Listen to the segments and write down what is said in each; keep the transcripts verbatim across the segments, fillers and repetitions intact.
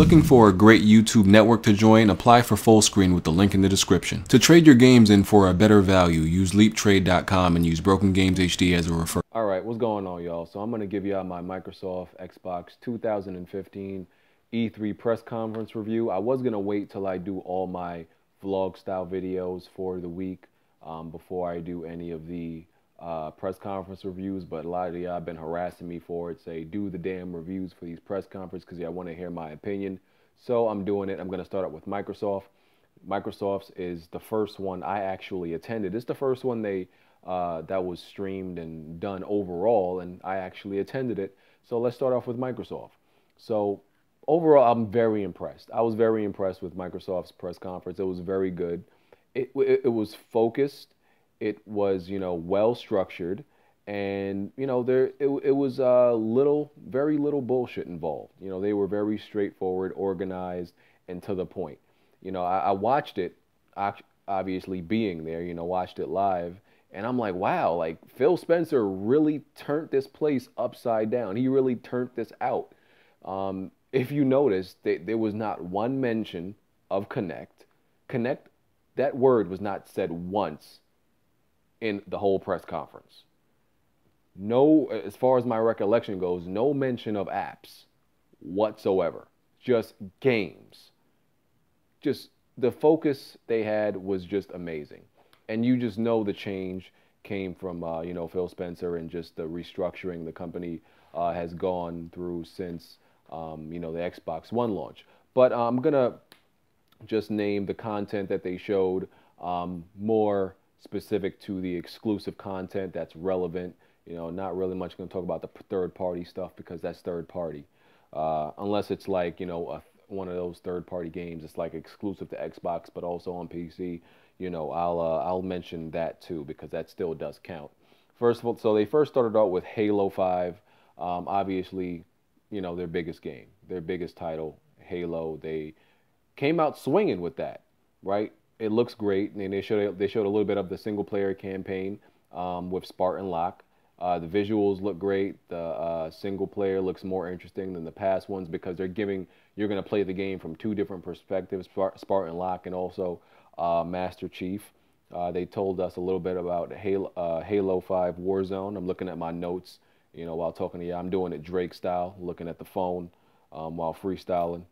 looking for a great YouTube network to join, apply for Fullscreen with the link in the description. To trade your games in for a better value, use Leap Trade dot com and use Broken Games H D as a referral. All right, what's going on, y'all? So I'm going to give y'all my Microsoft Xbox two thousand fifteen E three press conference review. I was going to wait till I do all my vlog-style videos for the week um, before I do any of the uh, press conference reviews, but a lot of y'all have been harassing me for it, say, do the damn reviews for these press conferences because y'all want to hear my opinion. So I'm doing it. I'm going to start out with Microsoft. Microsoft's is the first one I actually attended. It's the first one they uh, that was streamed and done overall, and I actually attended it. So let's start off with Microsoft. So overall, I'm very impressed. I was very impressed with Microsoft's press conference. It was very good. It, it, it was focused. It was, you know, well-structured. And, you know, there it, it was uh, little, very little bullshit involved. You know, they were very straightforward, organized, and to the point. You know, I, I watched it, obviously being there, you know, watched it live. And I'm like, wow, like, Phil Spencer really turned this place upside down. He really turned this out. Um... If you notice, they, there was not one mention of Connect. Connect, that word was not said once in the whole press conference. No, as far as my recollection goes, no mention of apps whatsoever. Just games. Just the focus they had was just amazing. And you just know the change came from, uh, you know, Phil Spencer and just the restructuring the company uh, has gone through since... Um, you know, the Xbox One launch. But uh, I'm going to just name the content that they showed um, more specific to the exclusive content that's relevant. You know, not really much going to talk about the third-party stuff because that's third-party. Uh, unless it's like, you know, a, one of those third-party games that's like exclusive to Xbox but also on P C. You know, I'll, uh, I'll mention that too because that still does count. First of all, so they first started out with Halo five. Um, obviously... you know, their biggest game, their biggest title, Halo. They came out swinging with that, right? It looks great, and they showed they showed a little bit of the single player campaign um, with Spartan Locke. Uh, the visuals look great. The uh, single player looks more interesting than the past ones because they're giving you're going to play the game from two different perspectives: Spartan Locke and also uh, Master Chief. Uh, they told us a little bit about Halo, uh, Halo five Warzone. I'm looking at my notes. You know, while talking to you, I'm doing it Drake style, looking at the phone um, while freestyling.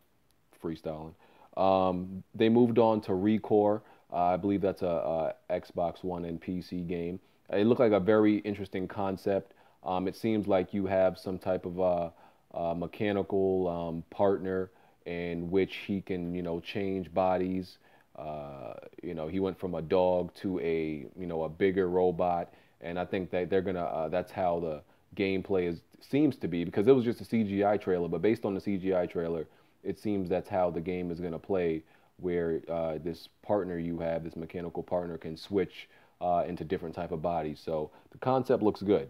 Freestyling. Um, they moved on to ReCore. Uh, I believe that's a, a Xbox One and P C game. It looked like a very interesting concept. Um, it seems like you have some type of uh, uh, mechanical um, partner in which he can, you know, change bodies. Uh, you know, he went from a dog to a, you know, a bigger robot. And I think that they're going to, uh, that's how the gameplay is seems to be, because it was just a C G I trailer, but based on the C G I trailer, it seems that's how the game is going to play, where uh, this partner you have, this mechanical partner, can switch uh, into different type of bodies. So the concept looks good.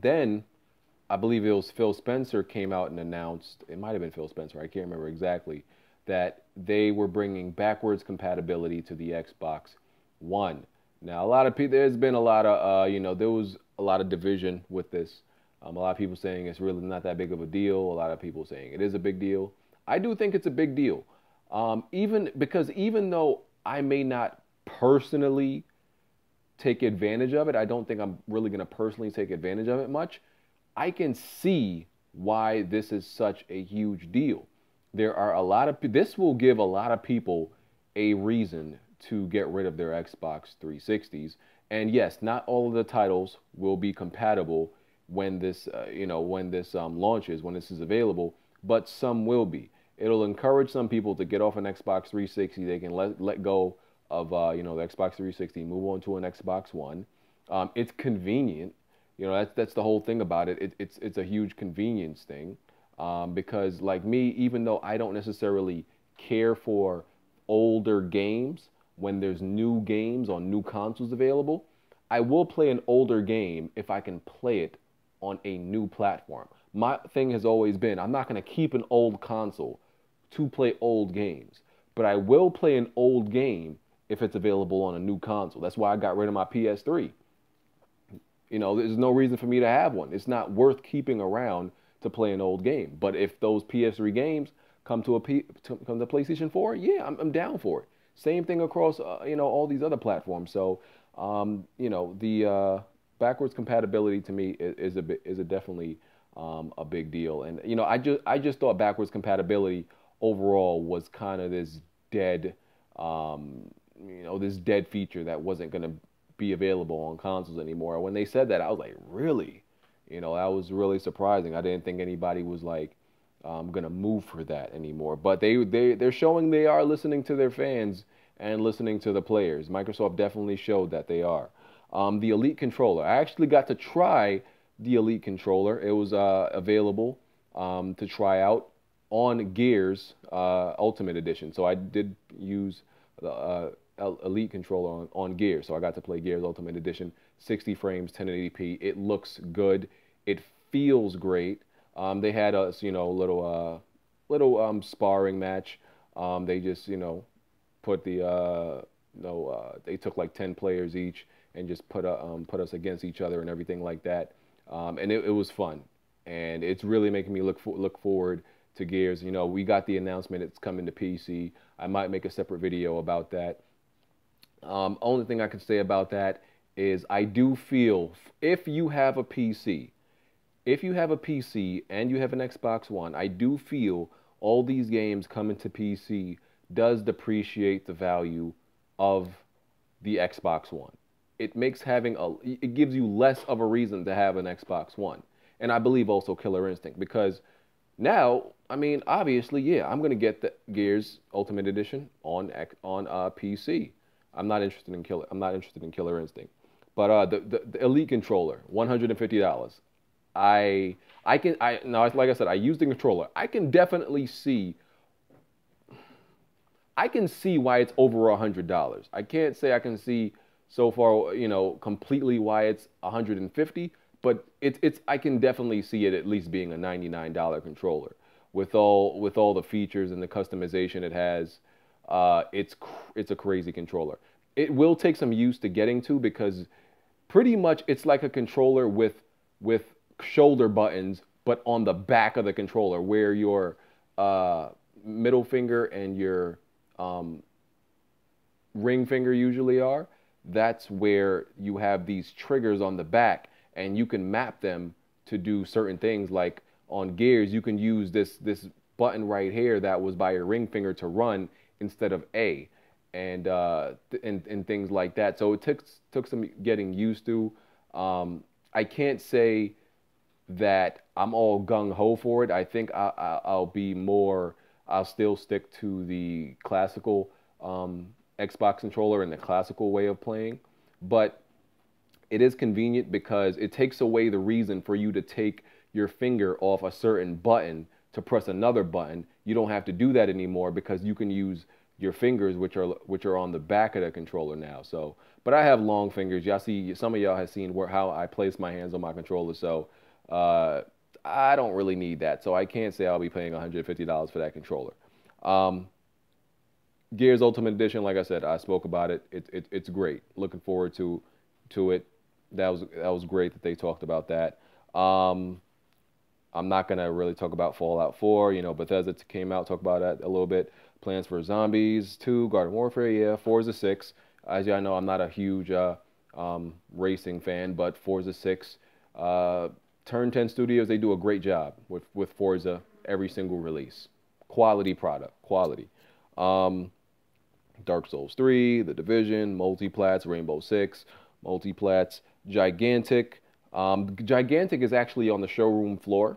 Then, I believe it was Phil Spencer came out and announced, it might have been Phil Spencer, I can't remember exactly, that they were bringing backwards compatibility to the Xbox One. Now, a lot of people, there's been a lot of, uh, you know, there was a lot of division with this. Um, a lot of people saying it's really not that big of a deal. A lot of people saying it is a big deal. I do think it's a big deal. Um, even because even though I may not personally take advantage of it, I don't think I'm really going to personally take advantage of it much. I can see why this is such a huge deal. There are a lot of, this will give a lot of people a reason to get rid of their Xbox three sixties. And yes, not all of the titles will be compatible when this, uh, you know, when this um, launches, when this is available, but some will be. It'll encourage some people to get off an Xbox three sixty. They can let, let go of, uh, you know, the Xbox three sixty, move on to an Xbox One. Um, it's convenient. You know, that's, that's the whole thing about it. it it's, it's a huge convenience thing um, because like me, even though I don't necessarily care for older games, when there's new games on new consoles available, I will play an older game if I can play it on a new platform. My thing has always been, I'm not going to keep an old console to play old games, but I will play an old game if it's available on a new console. That's why I got rid of my P S three. You know, there's no reason for me to have one. It's not worth keeping around to play an old game. But if those P S three games Come to a P, to, come to PlayStation four? Yeah, I'm, I'm down for it. Same thing across, uh, you know, all these other platforms. So, um, you know, the uh, backwards compatibility to me is, is a is a definitely um, a big deal. And you know, I just I just thought backwards compatibility overall was kind of this dead, um, you know, this dead feature that wasn't going to be available on consoles anymore. When they said that, I was like, really? You know, that was really surprising. I didn't think anybody was like, I'm going to move for that anymore. But they, they, they're showing they are listening to their fans and listening to the players. Microsoft definitely showed that they are. Um, the Elite Controller. I actually got to try the Elite Controller. It was uh, available um, to try out on Gears uh, Ultimate Edition. So I did use the uh, Elite Controller on, on Gears. So I got to play Gears Ultimate Edition. sixty frames, ten eighty p. It looks good. It feels great. Um, they had a you know little uh, little um, sparring match. Um, they just you know put the uh, you know uh, they took like ten players each and just put a, um, put us against each other and everything like that. Um, and it, it was fun, and it's really making me look for, look forward to Gears. You know we got the announcement it's coming to P C. I might make a separate video about that. Um, only thing I can say about that is I do feel if you have a P C. If you have a P C and you have an Xbox One, I do feel all these games coming to P C does depreciate the value of the Xbox One. It makes having a, it gives you less of a reason to have an Xbox One. And I believe also Killer Instinct, because now, I mean, obviously, yeah, I'm going to get the Gears Ultimate Edition on on uh, P C. I'm not interested in Killer. I'm not interested in Killer Instinct. But uh, the, the the Elite Controller, one hundred fifty dollars. I I can I now like I said I used the controller. I can definitely see I can see why it's over a hundred dollars. I can't say I can see so far you know completely why it's a hundred and fifty, but it's it's I can definitely see it at least being a ninety-nine dollar controller with all with all the features and the customization it has. Uh, it's it's a crazy controller. It will take some use to getting to because pretty much it's like a controller with with shoulder buttons, but on the back of the controller where your uh, middle finger and your um, ring finger usually are. That's where you have these triggers on the back, and you can map them to do certain things. Like on Gears, you can use this this button right here that was by your ring finger to run instead of A, and uh, th and, and things like that. So it took took some getting used to. Um, I can't say that I'm all gung-ho for it. I think I, I, I'll be more, I'll still stick to the classical um, Xbox controller and the classical way of playing. But it is convenient because it takes away the reason for you to take your finger off a certain button to press another button. You don't have to do that anymore because you can use your fingers, which are which are on the back of the controller now. So, but I have long fingers. Y'all see, some of y'all have seen where how I place my hands on my controller. So. Uh, I don't really need that, so I can't say I'll be paying one hundred fifty dollars for that controller. Um, Gears Ultimate Edition, like I said, I spoke about it. It, it. It's great. Looking forward to to it. That was that was great that they talked about that. Um, I'm not gonna really talk about Fallout four. You know, Bethesda came out, talk about that a little bit. Plans for Zombies two, Garden Warfare, yeah. Forza six. As y'all know, I'm not a huge uh, um, racing fan, but Forza six. Uh, Turn ten Studios, they do a great job with, with Forza every single release. Quality product, quality. Um, Dark Souls three, The Division, Multiplats, Rainbow six, Multiplats, Gigantic. Um, Gigantic is actually on the showroom floor.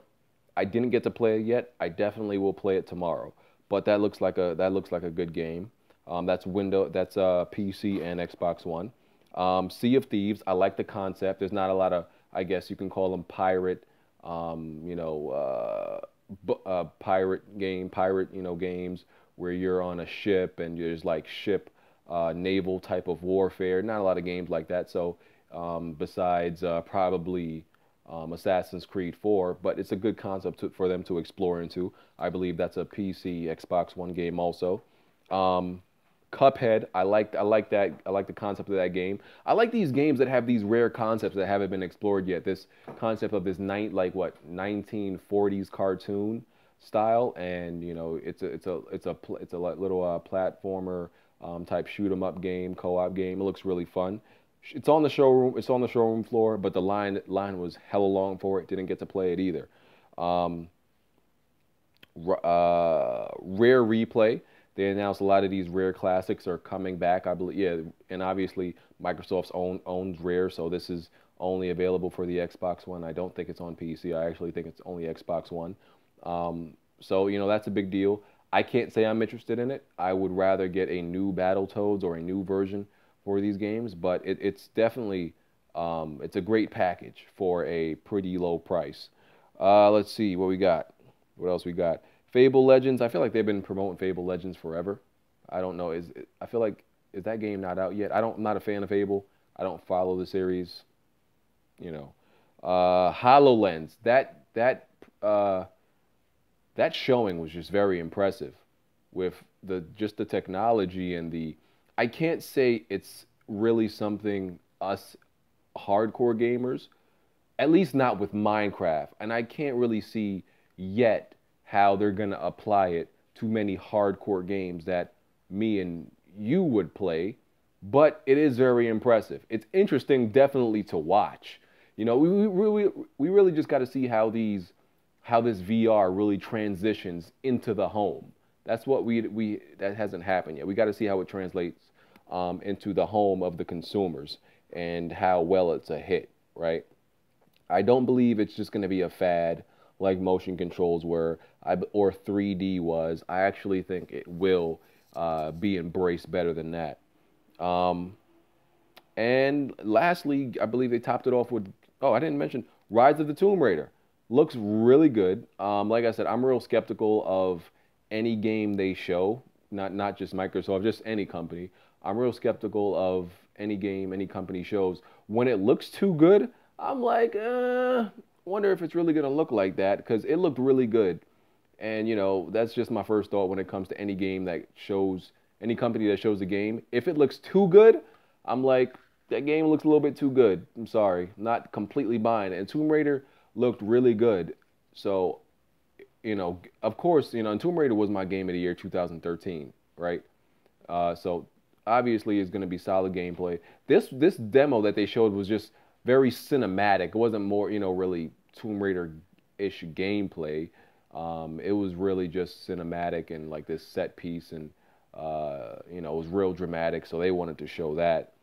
I didn't get to play it yet. I definitely will play it tomorrow. But that looks like a that looks like a good game. Um, that's Windows, that's uh, P C and Xbox One. Um, Sea of Thieves, I like the concept. There's not a lot of, I guess you can call them pirate, um, you know, uh, b uh, pirate game, pirate, you know, games where you're on a ship and there's like ship, uh, naval type of warfare. Not a lot of games like that. So um, besides uh, probably um, Assassin's Creed four, but it's a good concept to, for them to explore into. I believe that's a P C Xbox One game also. Um, Cuphead, I like I like that I like the concept of that game. I like these games that have these rare concepts that haven't been explored yet. This concept of this night like what nineteen forties cartoon style, and you know, it's a it's a it's a it's a little uh, platformer um, type shoot 'em up game, co-op game. It looks really fun. It's on the showroom. It's on the showroom floor, but the line line was hella long for it. Didn't get to play it either. Um, uh, Rare Replay. They announced a lot of these Rare classics are coming back, I believe. Yeah, and obviously Microsoft's own owns Rare, so this is only available for the Xbox One. I don't think it's on P C. I actually think it's only Xbox One. Um, so, you know, that's a big deal. I can't say I'm interested in it. I would rather get a new Battletoads or a new version for these games, but it, it's definitely, um, it's a great package for a pretty low price. Uh, let's see what we got. What else we got? Fable Legends. I feel like they've been promoting Fable Legends forever. I don't know. Is I feel like, is that game not out yet? I don't, I'm not a fan of Fable. I don't follow the series, you know. Uh, HoloLens. That, that, uh... That showing was just very impressive with the just the technology and the... I can't say it's really something us hardcore gamers, at least not with Minecraft, and I can't really see yet how they're going to apply it to many hardcore games that me and you would play, but it is very impressive. It's interesting definitely to watch. You know, we, we, really, we really just got to see how these... how this V R really transitions into the home. That's what we, we that hasn't happened yet. We got to see how it translates um, into the home of the consumers and how well it's a hit, right? I don't believe it's just going to be a fad like motion controls were I, or three D was. I actually think it will uh, be embraced better than that. Um, and lastly, I believe they topped it off with, oh, I didn't mention Rise of the Tomb Raider. Looks really good. Um, like I said, I'm real skeptical of any game they show, not not just Microsoft, just any company. I'm real skeptical of any game any company shows. When it looks too good, I'm like, uh, wonder if it's really going to look like that, because it looked really good. And, you know, that's just my first thought when it comes to any game that shows, any company that shows a game. If it looks too good, I'm like, that game looks a little bit too good. I'm sorry, not completely buying it. And Tomb Raider looked really good. So, you know, of course, you know, and Tomb Raider was my game of the year two thousand thirteen, right? Uh, so, obviously, it's going to be solid gameplay. This this demo that they showed was just very cinematic. It wasn't more, you know, really Tomb Raider-ish gameplay. Um, it was really just cinematic and, like, this set piece, and, uh, you know, it was real dramatic, so they wanted to show that.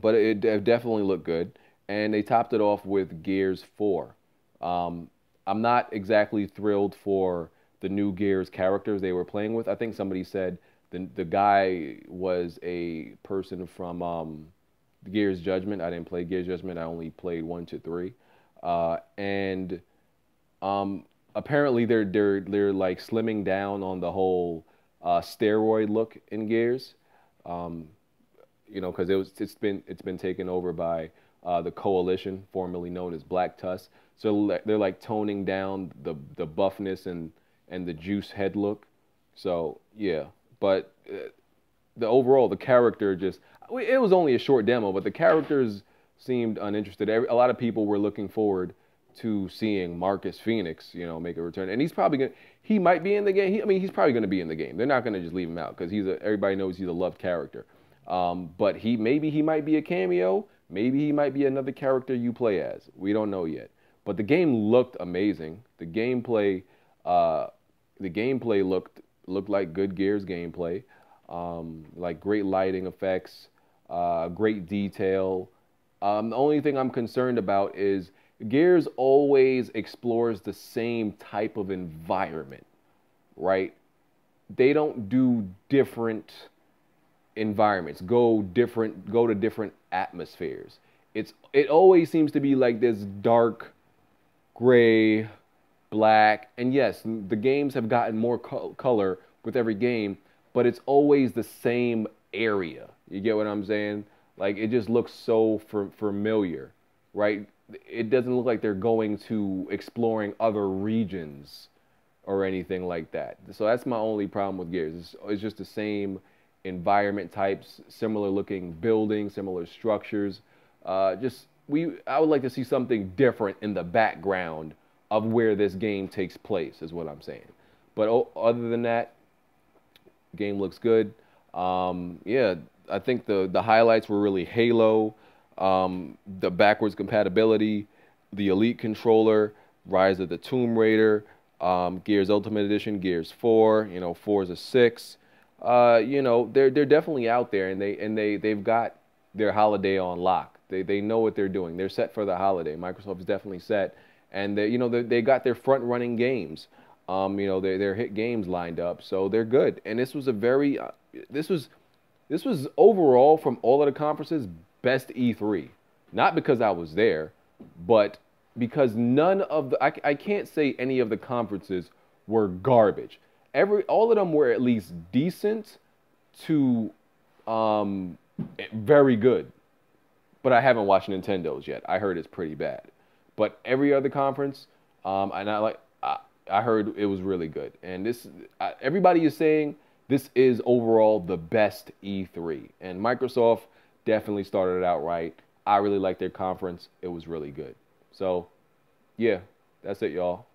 But it, it definitely looked good. And they topped it off with Gears Four. Um, I'm not exactly thrilled for the new Gears characters they were playing with. I think somebody said the the guy was a person from um, Gears Judgment. I didn't play Gears Judgment. I only played one to three, uh, and um, apparently they're they're they're like slimming down on the whole uh, steroid look in Gears. Um, you know, because it was it's been it's been taken over by Uh, the Coalition, formerly known as Black Tusk. So they're like toning down the the buffness and and the juice head look. So yeah, but uh, the overall the character just it was only a short demo, but the characters seemed uninterested. Every, a lot of people were looking forward to seeing Marcus Phoenix, you know, make a return, and he's probably gonna he might be in the game. He, I mean, he's probably gonna be in the game. They're not gonna just leave him out because he's a, everybody knows he's a loved character. Um, but he maybe he might be a cameo. Maybe he might be another character you play as. We don't know yet. But the game looked amazing. The gameplay, uh, the gameplay looked looked like good Gears gameplay, um, like great lighting effects, uh, great detail. Um, the only thing I'm concerned about is Gears always explores the same type of environment, right? They don't do different environments, go different, go to different atmospheres. It's it always seems to be like this dark, gray, black, and yes, the games have gotten more co color with every game, but it's always the same area. You get what I'm saying? Like it just looks so familiar, right? It doesn't look like they're going to exploring other regions or anything like that. So that's my only problem with Gears. It's, it's just the same environment types, similar looking buildings, similar structures. Uh, just we, I would like to see something different in the background of where this game takes place, is what I'm saying. But oh, other than that, game looks good. Um, yeah, I think the, the highlights were really Halo, um, the backwards compatibility, the Elite Controller, Rise of the Tomb Raider, um, Gears Ultimate Edition, Gears Four, you know, Forza six. Uh, you know, they're they're definitely out there, and they and they they've got their holiday on lock. They they know what they're doing. They're set for the holiday. Microsoft is definitely set, and they, you know, they they got their front running games. Um, you know, their their hit games lined up, so they're good. And this was a very uh, this was this was overall from all of the conferences best E three. Not because I was there, but because none of the, I, I can't say any of the conferences were garbage. Every, all of them were at least decent to um, very good. But I haven't watched Nintendo's yet. I heard it's pretty bad. But every other conference, um, and I, like, I, I heard it was really good. And this, I, everybody is saying this is overall the best E three. And Microsoft definitely started out right. I really liked their conference. It was really good. So, yeah, that's it, y'all.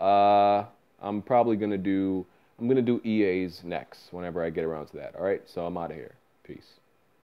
Uh, I'm probably gonna do I'm gonna do E A's next whenever I get around to that. All right, so I'm out of here. Peace.